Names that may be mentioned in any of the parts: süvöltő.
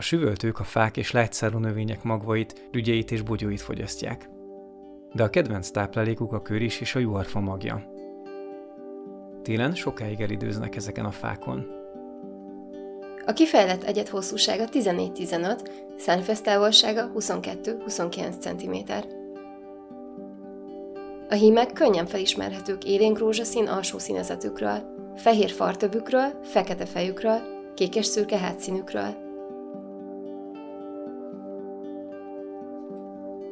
A süvöltők a fák és lágyszárú növények magvait, rügyeit és bogyóit fogyasztják. De a kedvenc táplálékuk a köris és a juharfa magja. Télen sokáig elidőznek ezeken a fákon. A kifejlett egyed hosszúsága 14-15, szárnyfesztávolsága 22-29 cm. A hímek könnyen felismerhetők élénk rózsaszín alsó színezetükről, fehér fartövükről, fekete fejükről, kékes-szürke hátszínükről.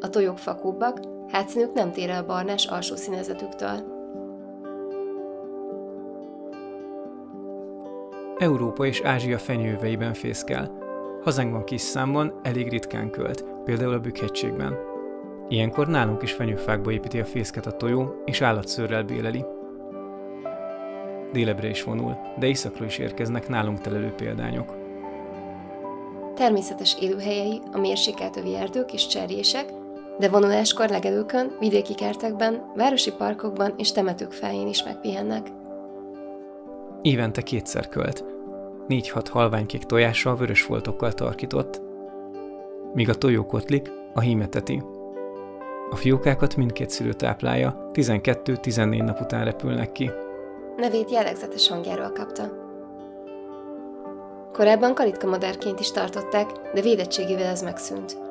A tojók fakóbbak, hátszínük nem tér el barnás alsó színezetüktől. Európa és Ázsia fenyőveiben fészkel. Hazánkban kis számban, elég ritkán költ, például a Bükk-hegységben. Ilyenkor nálunk is fenyőfákba építi a fészket a tojó, és állatszőrrel béleli. Délebre is vonul, de északról is érkeznek nálunk telelő példányok. Természetes élőhelyei a mérsékelt övi erdők és cserjések, de vonuláskor legelőkön, vidéki kertekben, városi parkokban és temetők fájén is megpihennek. Évente kétszer költ. 4-6 halványkék tojással, vörös foltokkal tarkított, míg a tojókotlik, a hímeteti. A fiókákat mindkét szülő táplálja, 12-14 nap után repülnek ki. Nevét jellegzetes hangjáról kapta. Korábban kalitkamadárként is tartották, de védettségével ez megszűnt.